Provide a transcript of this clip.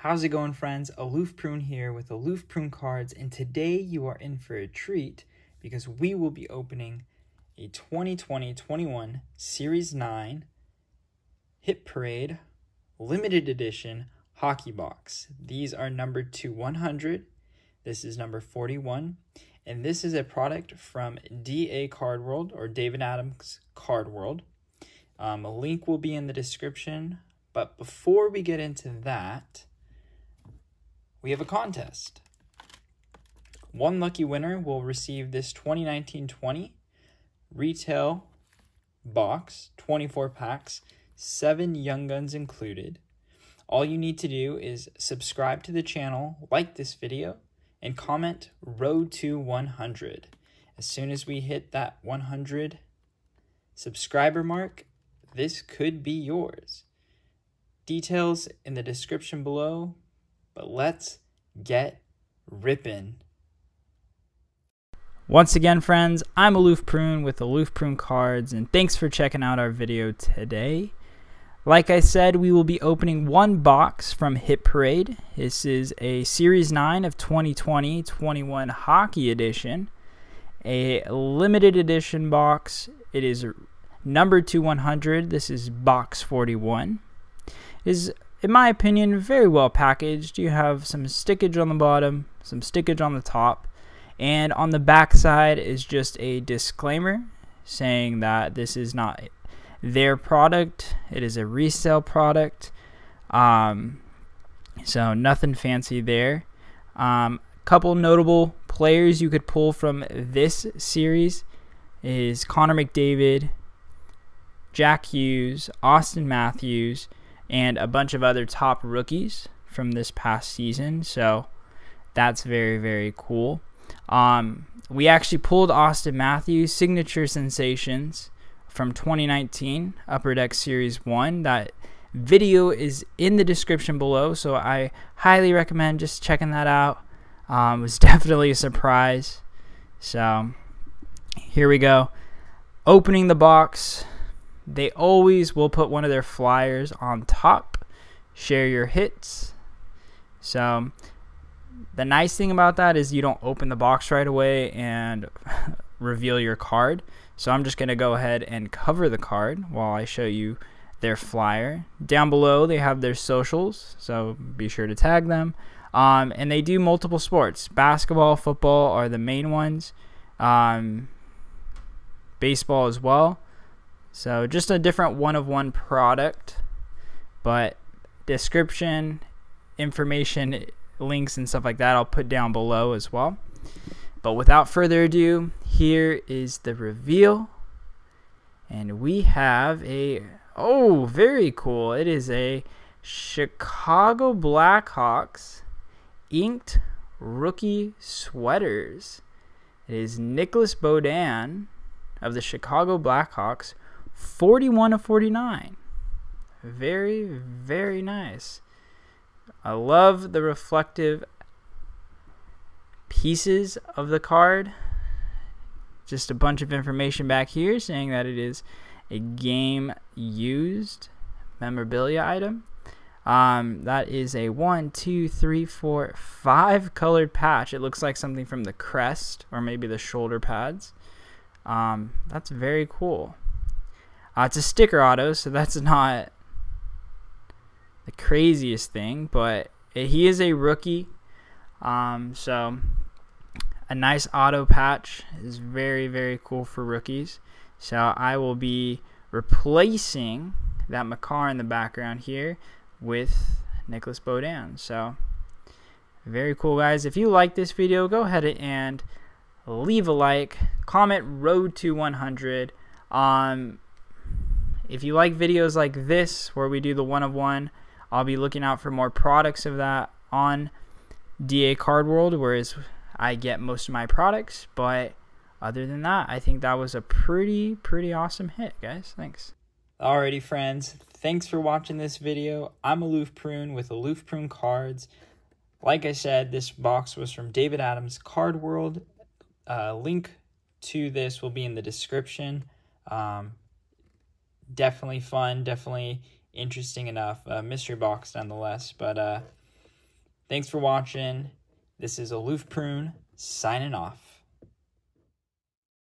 How's it going, friends? Aloof Prune here with Aloof Prune Cards, and today you are in for a treat because we will be opening a 2020-21 Series 9 Hit Parade Limited Edition Hockey Box. These are numbered to 100, this is number 41, and this is a product from DA Card World, or David Adams Card World. A link will be in the description, but before we get into that, we have a contest. One lucky winner will receive this 2019-20 retail box, 24 packs, 7 Young Guns included. All you need to do is subscribe to the channel, like this video, and comment Road to 100. As soon as we hit that 100 subscriber mark, this could be yours. Details in the description below. But let's get rippin'. Once again, friends, I'm Aloof Prune with Aloof Prune Cards, and thanks for checking out our video today. Like I said, we will be opening one box from Hit Parade. This is a Series 9 of 2020-21 Hockey Edition, a limited edition box. It is numbered to 100. This is box 41. In my opinion, very well packaged. You have some stickage on the bottom, some stickage on the top, and on the back side is just a disclaimer saying that this is not their product. It is a resale product, so nothing fancy there. Couple notable players you could pull from this series is Connor McDavid, Jack Hughes, Auston Matthews, and a bunch of other top rookies from this past season, so that's very, very cool. We actually pulled Auston Matthews Signature Sensations from 2019 Upper Deck Series 1. That video is in the description below, so I highly recommend just checking that out. It was definitely a surprise. So here we go, opening the box. They always will put one of their flyers on top, share your hits. So the nice thing about that is you don't open the box right away and reveal your card. So I'm just going to go ahead and cover the card while I show you their flyer. Down below they have their socials, so be sure to tag them. And they do multiple sports. Basketball, football are the main ones. Baseball as well. So just a different one-of-one product, but description, information, links, and stuff like that I'll put down below as well. But without further ado, here is the reveal. And we have a, oh, very cool. It is a Chicago Blackhawks inked rookie sweaters. It is Nicholas Bodin of the Chicago Blackhawks, 41 of 49. Very, very nice. I love the reflective pieces of the card. Just a bunch of information back here saying that it is a game used memorabilia item. That is a 5 colored patch. It looks like something from the crest or maybe the shoulder pads. That's very cool. It's a sticker auto, so that's not the craziest thing, but he is a rookie, so a nice auto patch is very, very cool for rookies. So I will be replacing that Makar in the background here with Nicholas Bodin. So very cool, guys. If you like this video, go ahead and leave a like, comment Road to 100. If you like videos like this where we do the one-of-one, I'll be looking out for more products of that on DA Card World, whereas I get most of my products. But other than that, I think that was a pretty awesome hit, guys. Thanks. Alrighty, friends. Thanks for watching this video. I'm Aloof Prune with Aloof Prune Cards. Like I said, this box was from David Adams Card World. Link to this will be in the description. Definitely fun, definitely interesting enough mystery box nonetheless, but Thanks for watching. This is Aloof Prune signing off.